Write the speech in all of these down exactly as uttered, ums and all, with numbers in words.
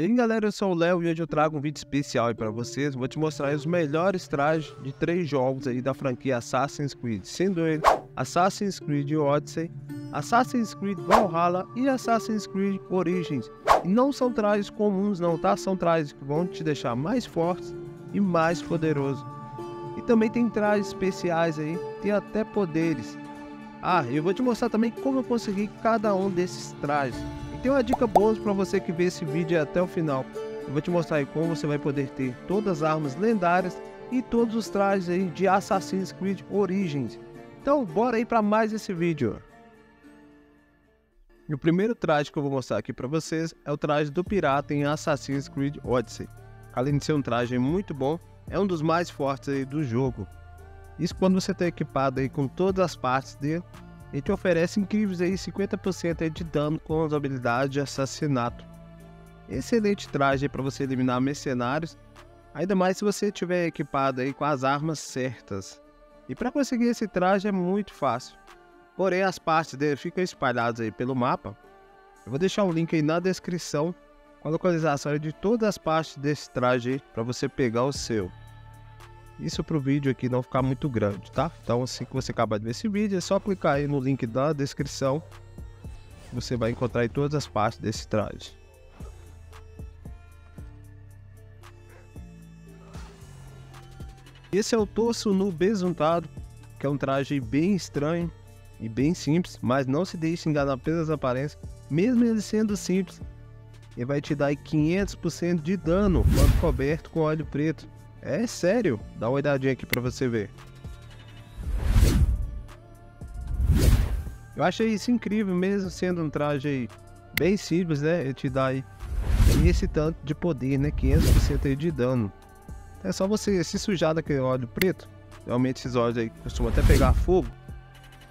E aí galera, eu sou o Léo e hoje eu trago um vídeo especial aí pra vocês. Vou te mostrar os melhores trajes de três jogos aí da franquia Assassin's Creed, sendo ele Assassin's Creed Odyssey, Assassin's Creed Valhalla e Assassin's Creed Origins. E não são trajes comuns não, tá? São trajes que vão te deixar mais forte e mais poderoso. E também tem trajes especiais aí, tem até poderes. Ah, eu vou te mostrar também como eu consegui cada um desses trajes. Tem uma dica bônus para você que vê esse vídeo até o final. Eu vou te mostrar aí como você vai poder ter todas as armas lendárias e todos os trajes aí de Assassin's Creed Origins. Então bora aí para mais esse vídeo. E o primeiro traje que eu vou mostrar aqui para vocês é o traje do pirata em Assassin's Creed Odyssey. Além de ser um traje muito bom, é um dos mais fortes aí do jogo. Isso quando você está equipado aí com todas as partes dele. Ele te oferece incríveis aí cinquenta por cento aí de dano com as habilidades de assassinato. Excelente traje para você eliminar mercenários, ainda mais se você estiver equipado aí com as armas certas. E para conseguir esse traje é muito fácil, porém as partes dele ficam espalhadas aí pelo mapa. Eu vou deixar um link aí na descrição com a localização de todas as partes desse traje para você pegar o seu. Isso para o vídeo aqui não ficar muito grande, tá? Então assim que você acabar de ver esse vídeo, é só clicar aí no link da descrição. Você vai encontrar aí todas as partes desse traje. Esse é o torso nu besuntado, que é um traje bem estranho e bem simples, mas não se deixe enganar pelas aparências. Mesmo ele sendo simples, ele vai te dar quinhentos por cento de dano quando coberto com óleo preto. É sério, dá uma olhadinha aqui pra você ver. Eu achei isso incrível, mesmo sendo um traje aí bem simples, né? Ele te dá aí esse tanto de poder, né? quinhentos por cento aí de dano. É só você se sujar daquele óleo preto. Realmente esses óleos aí costumam até pegar fogo.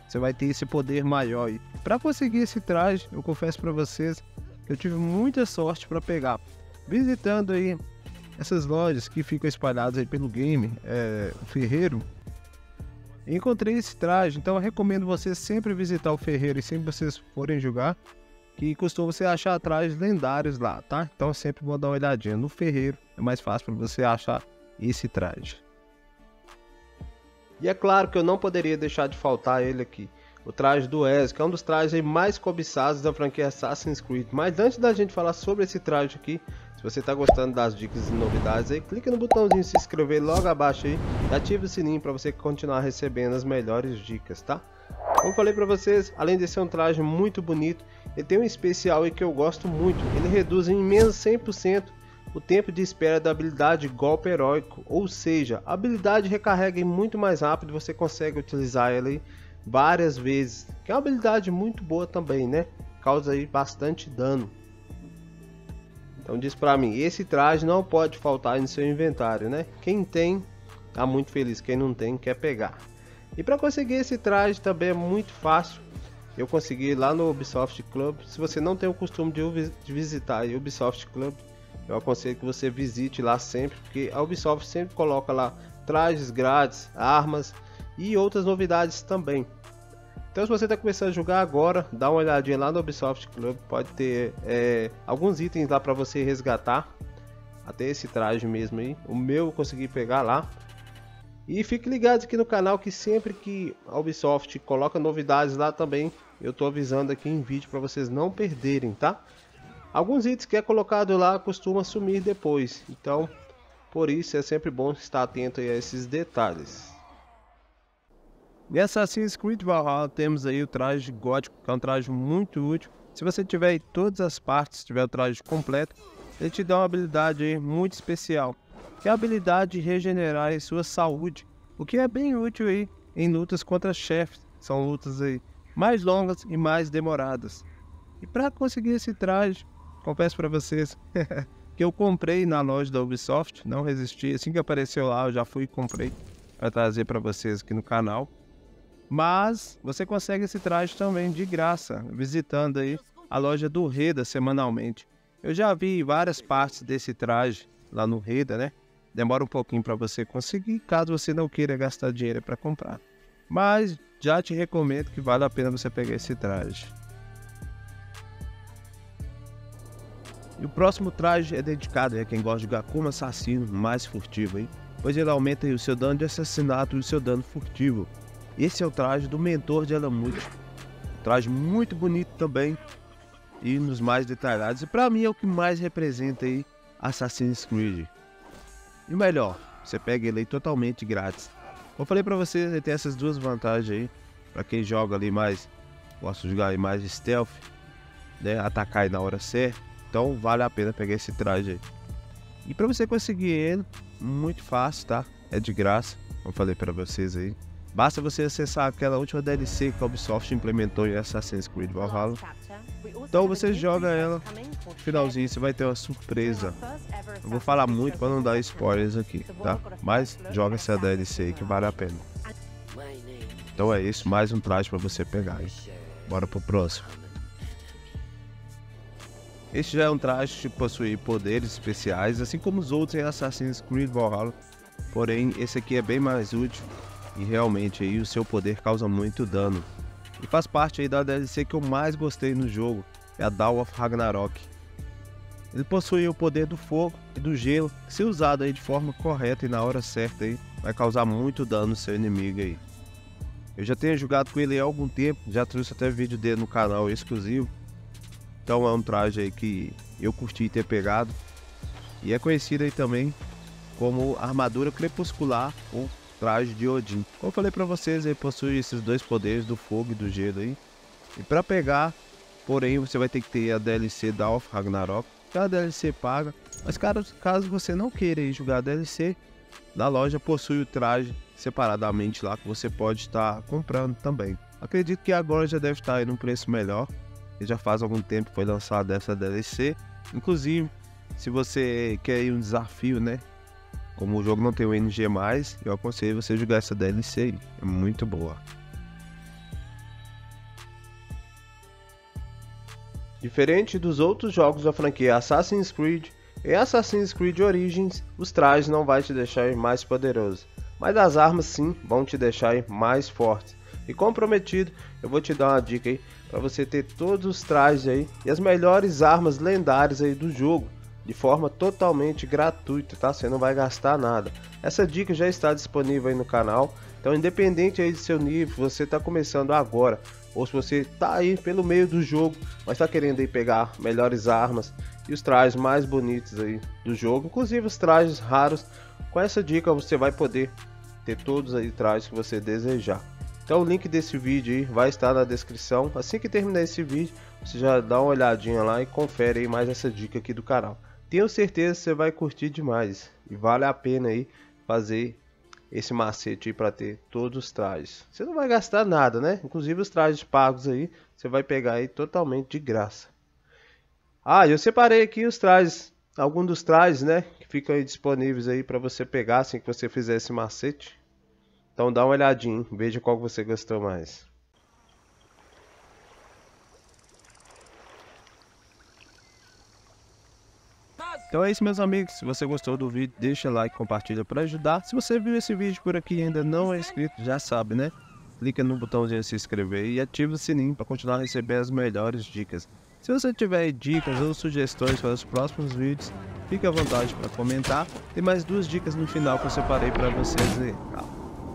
Você vai ter esse poder maior aí. Pra conseguir esse traje, eu confesso pra vocês que eu tive muita sorte pra pegar. Visitando aí essas lojas que ficam espalhadas aí pelo game, é, o ferreiro, encontrei esse traje. Então eu recomendo você sempre visitar o ferreiro e sempre vocês forem jogar, que costuma você achar trajes lendários lá, tá? Então sempre vou dar uma olhadinha no ferreiro, é mais fácil para você achar esse traje. E é claro que eu não poderia deixar de faltar ele aqui, o traje do Ezio, que é um dos trajes aí mais cobiçados da franquia Assassin's Creed. Mas antes da gente falar sobre esse traje aqui, se você está gostando das dicas e novidades aí, clica no botãozinho se inscrever logo abaixo aí e ative o sininho para você continuar recebendo as melhores dicas, tá? Como falei para vocês, além de ser um traje muito bonito, ele tem um especial aí que eu gosto muito. Ele reduz em menos cem por cento o tempo de espera da habilidade golpe heróico, ou seja, a habilidade recarrega muito mais rápido, você consegue utilizar ela aí várias vezes, que é uma habilidade muito boa também, né? Causa aí bastante dano. Então diz pra mim, esse traje não pode faltar no seu inventário, né? Quem tem, tá muito feliz. Quem não tem, quer pegar. E para conseguir esse traje também é muito fácil. Eu consegui lá no Ubisoft Club. Se você não tem o costume de visitar o Ubisoft Club, eu aconselho que você visite lá sempre, porque a Ubisoft sempre coloca lá trajes grátis, armas e outras novidades também. Então se você está começando a jogar agora, dá uma olhadinha lá no Ubisoft Club, pode ter é, alguns itens lá para você resgatar, até esse traje mesmo aí, o meu eu consegui pegar lá. E fique ligado aqui no canal que sempre que a Ubisoft coloca novidades lá também, eu estou avisando aqui em vídeo para vocês não perderem, tá? Alguns itens que é colocado lá costuma sumir depois, então por isso é sempre bom estar atento aí a esses detalhes. E Assassin's Creed Valhalla temos aí o traje gótico, que é um traje muito útil. Se você tiver aí todas as partes, tiver o traje completo, ele te dá uma habilidade aí muito especial, que é a habilidade de regenerar aí sua saúde, o que é bem útil aí em lutas contra chefes. São lutas aí mais longas e mais demoradas. E para conseguir esse traje, confesso para vocês que eu comprei na loja da Ubisoft, não resisti, assim que apareceu lá eu já fui e comprei para trazer para vocês aqui no canal. Mas você consegue esse traje também de graça, visitando aí a loja do Reda semanalmente. Eu já vi várias partes desse traje lá no Reda, né? Demora um pouquinho para você conseguir, caso você não queira gastar dinheiro para comprar. Mas já te recomendo que vale a pena você pegar esse traje. E o próximo traje é dedicado a quem gosta de jogar como assassino mais furtivo, hein? Pois ele aumenta aí o seu dano de assassinato e o seu dano furtivo. Esse é o traje do mentor de Alamut. Um traje muito bonito também e nos mais detalhados. E pra mim é o que mais representa aí Assassin's Creed. E melhor, você pega ele aí totalmente grátis. Eu falei pra vocês, ele tem essas duas vantagens aí. Pra quem joga ali mais, gosta de jogar ali mais stealth, né? Atacar aí na hora certa. Então vale a pena pegar esse traje aí. E pra você conseguir ele, muito fácil, tá? É de graça, como falei pra vocês aí. Basta você acessar aquela última D L C que a Ubisoft implementou em Assassin's Creed Valhalla. Então você joga ela, no finalzinho você vai ter uma surpresa. Eu vou falar muito para não dar spoilers aqui, tá? Mas joga essa D L C aí que vale a pena. Então é isso, mais um traje para você pegar, hein? Bora pro próximo. Este já é um traje que possui poderes especiais, assim como os outros em Assassin's Creed Valhalla. Porém, esse aqui é bem mais útil. E realmente aí o seu poder causa muito dano. E faz parte aí da D L C que eu mais gostei no jogo, é a Dawn of Ragnarok. Ele possui o poder do fogo e do gelo, que se usado aí de forma correta e na hora certa aí, vai causar muito dano no seu inimigo aí. Eu já tenho jogado com ele há algum tempo, já trouxe até vídeo dele no canal exclusivo. Então é um traje aí que eu curti ter pegado. E é conhecido aí também como armadura crepuscular ou traje de Odin. Como eu falei pra vocês, ele possui esses dois poderes do fogo e do gelo aí. E pra pegar, porém, você vai ter que ter a D L C da Dawn of Ragnarok. Cada D L C paga, mas caso você não queira jogar a D L C, na loja possui o traje separadamente lá que você pode estar comprando também. Acredito que agora já deve estar aí num preço melhor. E já faz algum tempo que foi lançada essa D L C. Inclusive, se você quer ir um desafio, né? Como o jogo não tem o N G mais, eu aconselho você jogar essa D L C aí, é muito boa. Diferente dos outros jogos da franquia Assassin's Creed, em Assassin's Creed Origins, os trajes não vão te deixar mais poderoso, mas as armas sim vão te deixar mais forte. E como prometido, eu vou te dar uma dica aí, para você ter todos os trajes aí e as melhores armas lendárias aí do jogo, de forma totalmente gratuita, tá? Você não vai gastar nada. Essa dica já está disponível aí no canal. Então, independente aí do seu nível, se você está começando agora, ou se você está aí pelo meio do jogo, mas está querendo aí pegar melhores armas e os trajes mais bonitos aí do jogo, inclusive os trajes raros, com essa dica você vai poder ter todos aí os trajes que você desejar. Então o link desse vídeo aí vai estar na descrição. Assim que terminar esse vídeo, você já dá uma olhadinha lá e confere aí mais essa dica aqui do canal. Tenho certeza que você vai curtir demais e vale a pena aí fazer esse macete aí para ter todos os trajes. Você não vai gastar nada, né? Inclusive os trajes pagos aí, você vai pegar aí totalmente de graça. Ah, eu separei aqui os trajes, alguns dos trajes, né? Que ficam aí disponíveis aí para você pegar assim que você fizer esse macete. Então dá uma olhadinha, veja qual que você gostou mais. Então é isso, meus amigos, se você gostou do vídeo, deixa like, compartilha para ajudar. Se você viu esse vídeo por aqui e ainda não é inscrito, já sabe, né? Clica no botãozinho se inscrever e ativa o sininho para continuar a receber as melhores dicas. Se você tiver dicas ou sugestões para os próximos vídeos, fique à vontade para comentar. Tem mais duas dicas no final que eu separei para vocês aí.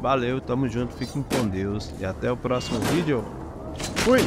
Valeu, tamo junto, fiquem com Deus e até o próximo vídeo. Fui!